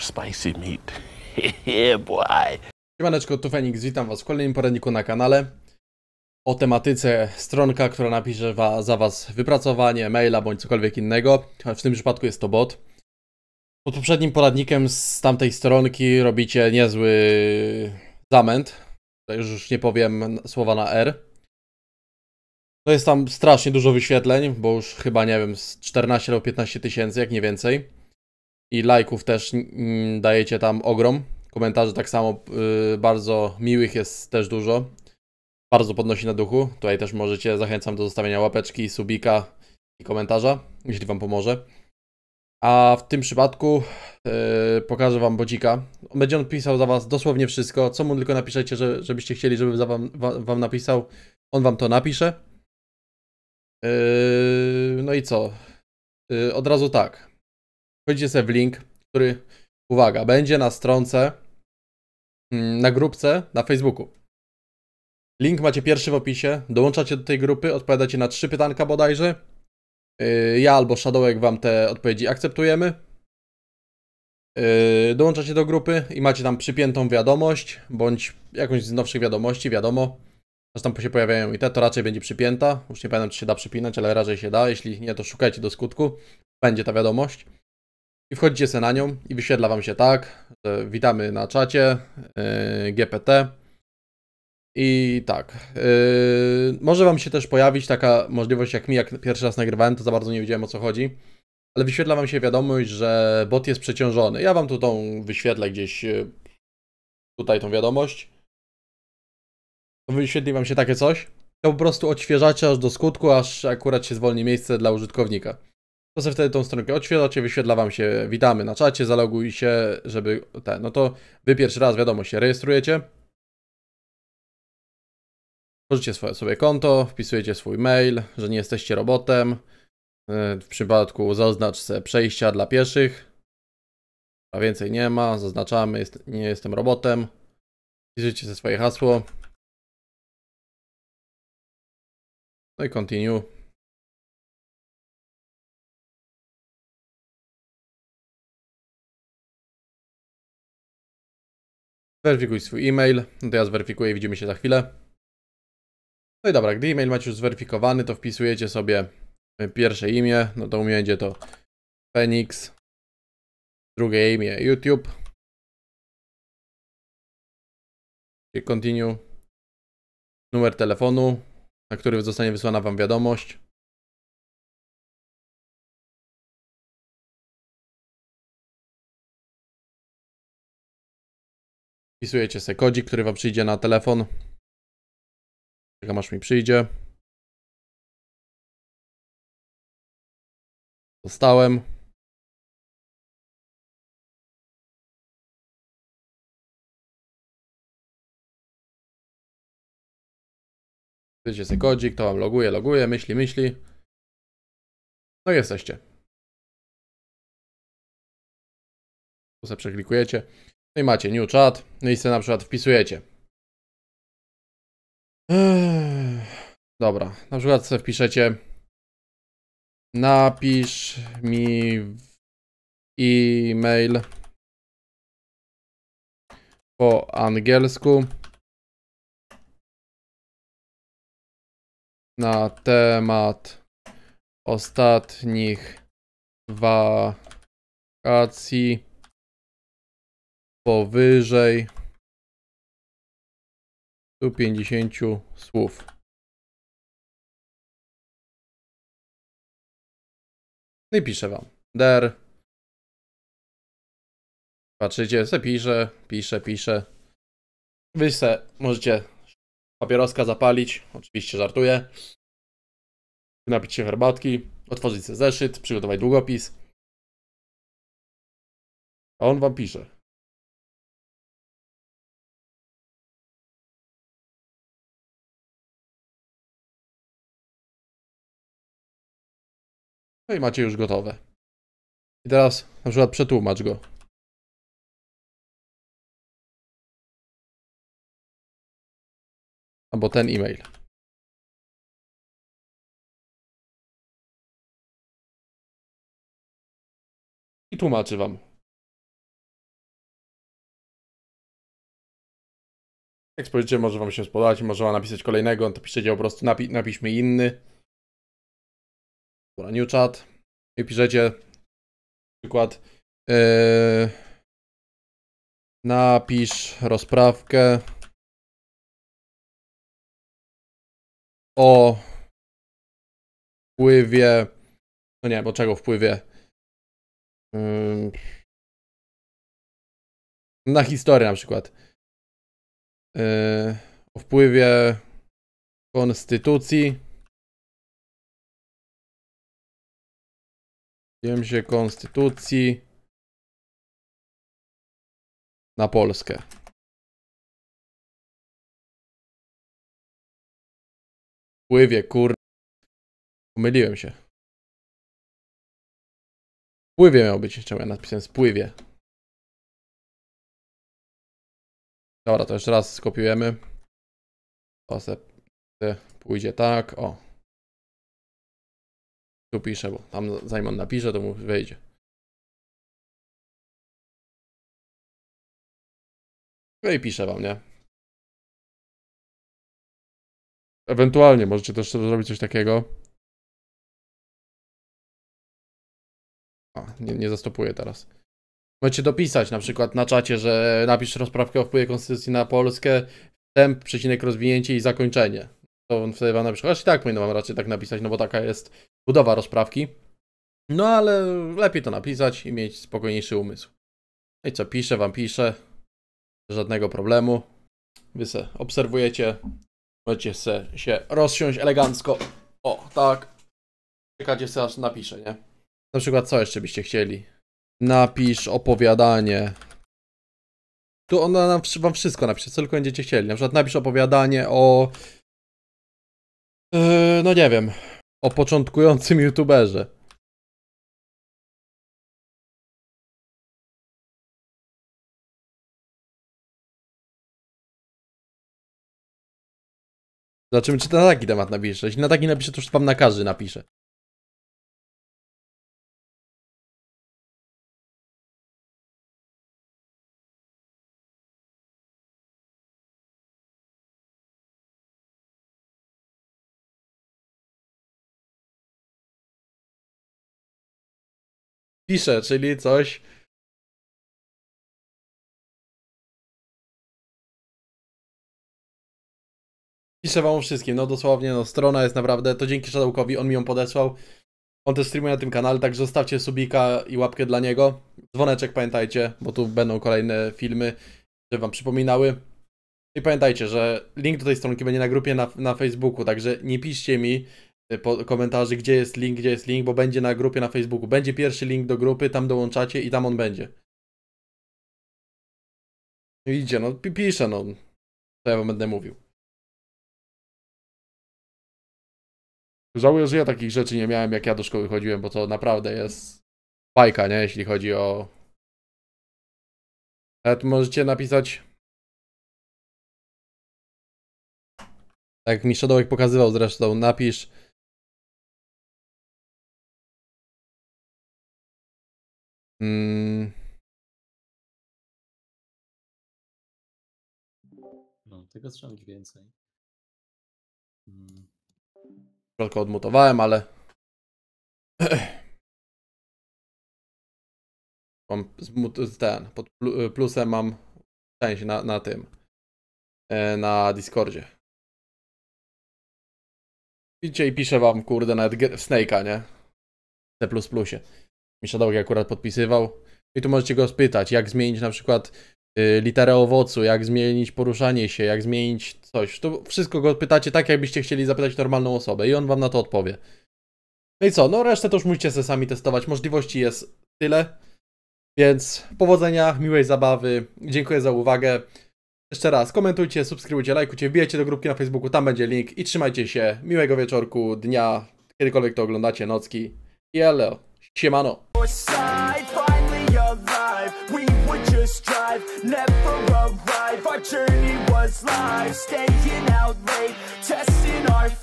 spicy meat. Yeah, boy. Siemaneczko, tu Feniks, witam was w kolejnym poradniku na kanale. O tematyce stronka, która napisze za was wypracowanie, maila bądź cokolwiek innego. W tym przypadku jest to bot. Pod poprzednim poradnikiem z tamtej stronki robicie niezły zamęt. Tutaj już nie powiem słowa na R. No jest tam strasznie dużo wyświetleń, bo już chyba nie wiem, 14 albo 15 tysięcy, jak nie więcej. I lajków też dajecie tam ogrom. Komentarzy tak samo bardzo miłych jest też dużo. Bardzo podnosi na duchu. Tutaj też możecie, zachęcam do zostawienia łapeczki, subika i komentarza, jeśli wam pomoże. A w tym przypadku pokażę wam bodzika. Będzie on pisał za was dosłownie wszystko, co mu tylko napiszecie, żebyście chcieli, żeby wam napisał. On wam to napisze. No i co? Od razu tak. Wchodzicie sobie w link, który, uwaga, będzie na stronce, na grupce na Facebooku. Link macie pierwszy w opisie, dołączacie do tej grupy, odpowiadacie na 3 pytanka bodajże. Ja albo Shadowek wam te odpowiedzi akceptujemy. Dołączacie do grupy i macie tam przypiętą wiadomość, bądź jakąś z nowszych wiadomości, wiadomo. Aż tam się pojawiają i te, to raczej będzie przypięta. Już nie pamiętam, czy się da przypinać, ale raczej się da. Jeśli nie, to szukajcie do skutku. Będzie ta wiadomość. I wchodzicie se na nią i wyświetla wam się tak, że witamy na czacie, GPT. I tak, może wam się też pojawić taka możliwość jak mi, jak pierwszy raz nagrywałem, to za bardzo nie wiedziałem o co chodzi. Ale wyświetla wam się wiadomość, że bot jest przeciążony. Ja wam tu tą wyświetlę gdzieś, tutaj tą wiadomość. To wyświetli wam się takie coś. To po prostu odświeżacie aż do skutku, aż akurat się zwolni miejsce dla użytkownika. To sobie wtedy tą stronkę odświeżacie, wyświetla wam się witamy na czacie, zaloguj się, żeby ten, no to wy pierwszy raz wiadomo się rejestrujecie. Tworzycie sobie konto, wpisujecie swój mail, że nie jesteście robotem. W przypadku zaznacz sobie przejścia dla pieszych. A więcej nie ma, zaznaczamy, nie jestem robotem. Wpisujecie sobie swoje hasło. No i continue. Weryfikuj swój e-mail. No to ja zweryfikuję, widzimy się za chwilę. No i dobra, gdy e-mail macie już zweryfikowany, to wpisujecie sobie pierwsze imię, no to u mnie będzie to Feniks, drugie imię YouTube, continue, numer telefonu, na który zostanie wysłana wam wiadomość. Wpisujecie sobie kodzik, który wam przyjdzie na telefon. Czekam aż mi przyjdzie. Dostałem. Wiecie sobie kodzik, to wam loguje, myśli. No i jesteście. Tu sobie przeklikujecie. No i macie new chat. No i sobie na przykład wpisujecie. Dobra, na przykład sobie wpiszecie napisz mi e-mail po angielsku na temat ostatnich wakacji powyżej 150 słów. No i piszę wam. Der. Patrzycie, se pisze. Wy se możecie papieroska zapalić. Oczywiście żartuję. Napić się herbatki. Otworzyć sobie zeszyt. Przygotować długopis. A on wam pisze. No i macie już gotowe. I teraz na przykład przetłumacz go. Albo ten e-mail. I tłumaczy wam. Jak spojrzycie, może wam się spodobać, może wam napisać kolejnego, to piszecie po prostu napiszmy inny. New chat. I piszecie przykład napisz rozprawkę o wpływie, no nie, bo czego wpływie na historię na przykład, o wpływie konstytucji, konstytucji na Polskę. Wpływie, pomyliłem się. Wpływie miał być, czemu ja napisałem spływie. Dobra, to jeszcze raz skopiujemy. To se pójdzie tak, o. Tu piszę, bo tam zanim on napisze, to mu wejdzie. No i piszę wam, nie? Ewentualnie możecie też zrobić coś takiego. A, nie zastopuję teraz. Możecie dopisać na przykład na czacie, że napisz rozprawkę o wpływie konstytucji na Polskę, wstęp, przecinek, rozwinięcie i zakończenie. To wtedy wam na przykład, i tak powinno wam raczej tak napisać, no bo taka jest budowa rozprawki. No ale lepiej to napisać i mieć spokojniejszy umysł. No i co, piszę wam, piszę. Żadnego problemu. Wy se obserwujecie. Możecie se się rozsiąść elegancko. O, tak. Czekacie se aż napiszę, nie? Na przykład co jeszcze byście chcieli? Napisz opowiadanie. Tu ona wam wszystko napisze, co tylko będziecie chcieli. Na przykład napisz opowiadanie o... no nie wiem. O początkującym youtuberze. Zobaczymy, czy na taki temat napiszę. Jeśli na taki napiszę, to już wam na każdy napiszę. Piszę, czyli coś. Piszę wam wszystkim, no dosłownie, no strona jest naprawdę, to dzięki Shadowekowi, on mi ją podesłał. On też streamuje na tym kanale, także zostawcie subika i łapkę dla niego. Dzwoneczek pamiętajcie, bo tu będą kolejne filmy, które wam przypominały. I pamiętajcie, że link do tej stronki będzie na grupie na Facebooku, także nie piszcie mi po komentarzy, gdzie jest link, bo będzie na grupie na Facebooku. Będzie pierwszy link do grupy, tam dołączacie i tam on będzie. Widzicie, no piszę, no co ja wam będę mówił. Żałuję, że ja takich rzeczy nie miałem, jak ja do szkoły chodziłem, bo to naprawdę jest bajka, nie? Jeśli chodzi o... Nawet możecie napisać... Tak jak mi Shadowek pokazywał zresztą, napisz... No, tego trzeba mieć więcej. Tylko odmutowałem, ale... mam ten, pod plusem mam część na tym, na Discordzie. Widzicie i piszę wam, kurde, nawet Snake'a, nie? C++. Mi Shadowek akurat podpisywał. I tu możecie go spytać, jak zmienić na przykład literę owocu, jak zmienić poruszanie się, jak zmienić coś. To wszystko go pytacie tak, jakbyście chcieli zapytać normalną osobę i on wam na to odpowie. No i co? No resztę to już musicie sobie sami testować. Możliwości jest tyle. Więc powodzenia, miłej zabawy. Dziękuję za uwagę. Jeszcze raz komentujcie, subskrybujcie, lajkujcie, wbijajcie do grupki na Facebooku, tam będzie link i trzymajcie się. Miłego wieczorku, dnia, kiedykolwiek to oglądacie, nocki. I elo. Siemano. Never arrive, our journey was live, staying out late, testing our